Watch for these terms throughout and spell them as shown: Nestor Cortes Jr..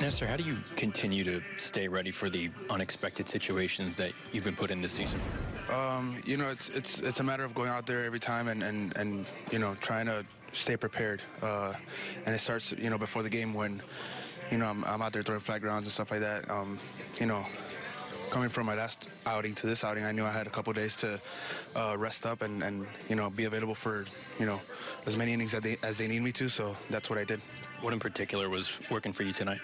Nestor, how do you continue to stay ready for the unexpected situations that you've been put in this season? You know, it's a matter of going out there every time and you know, trying to stay prepared. And it starts, you know, before the game when, you know, I'm out there throwing flat grounds and stuff like that. You know, coming from my last outing to this outing, I knew I had a couple days to rest up and, you know, be available for, you know, as many innings as they need me to. So that's what I did. What in particular was working for you tonight?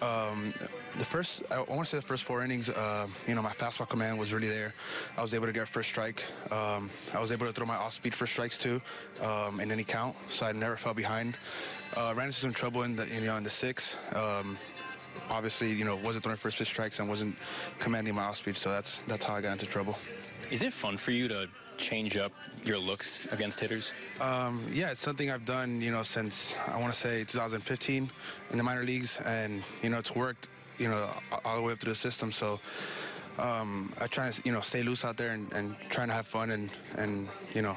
I want to say the first four innings, you know, my fastball command was really there. I was able to get first strike. I was able to throw my off-speed first strikes too, in any count, so I never fell behind. Ran into some trouble in the sixth. Obviously, you know, wasn't throwing first pitch strikes and wasn't commanding my off-speed, so that's how I got into trouble. Is it fun for you to change up your looks against hitters? Yeah, it's something I've done, you know, since I want to say 2015 in the minor leagues, and, you know, it's worked, you know, all the way up through the system. So I try to, you know, stay loose out there and trying to have fun, and you know,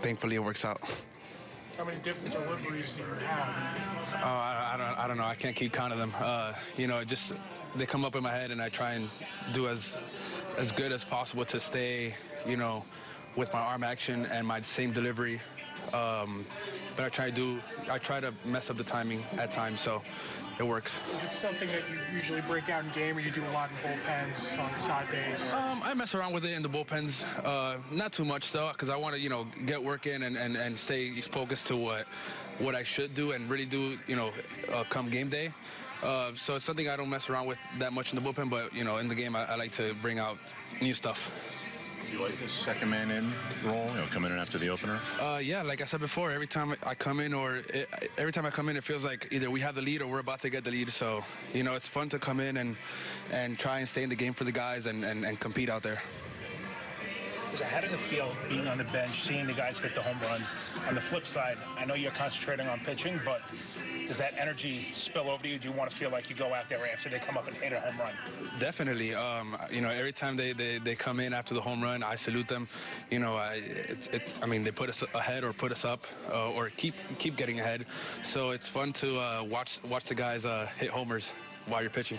thankfully it works out. How many different deliveries do you have? Oh, I don't know. I can't keep count of them. You know, just they come up in my head, and I try and do as good as possible to stay, you know, with my arm action and my same delivery. But I try to mess up the timing at times, so it works. Is it something that you usually break out in game, or you do a lot in bullpens on side days? I mess around with it in the bullpens, not too much though, because I want to, you know, get work in and stay focused to what I should do and really do, you know, come game day. So it's something I don't mess around with that much in the bullpen, but, you know, in the game I like to bring out new stuff. Do you like this second man in role, you know, come in after the opener? Yeah, like I said before, every time I come in, it feels like either we have the lead or we're about to get the lead. So, you know, it's fun to come in and try and stay in the game for the guys and compete out there. So how does it feel being on the bench, seeing the guys hit the home runs? On the flip side, I know you're concentrating on pitching, but does that energy spill over to you? Do you want to feel like you go out there after they come up and hit a home run? Definitely. You know, every time they come in after the home run, I salute them. You know, I mean, they put us ahead or put us up or keep getting ahead. So it's fun to watch the guys hit homers while you're pitching.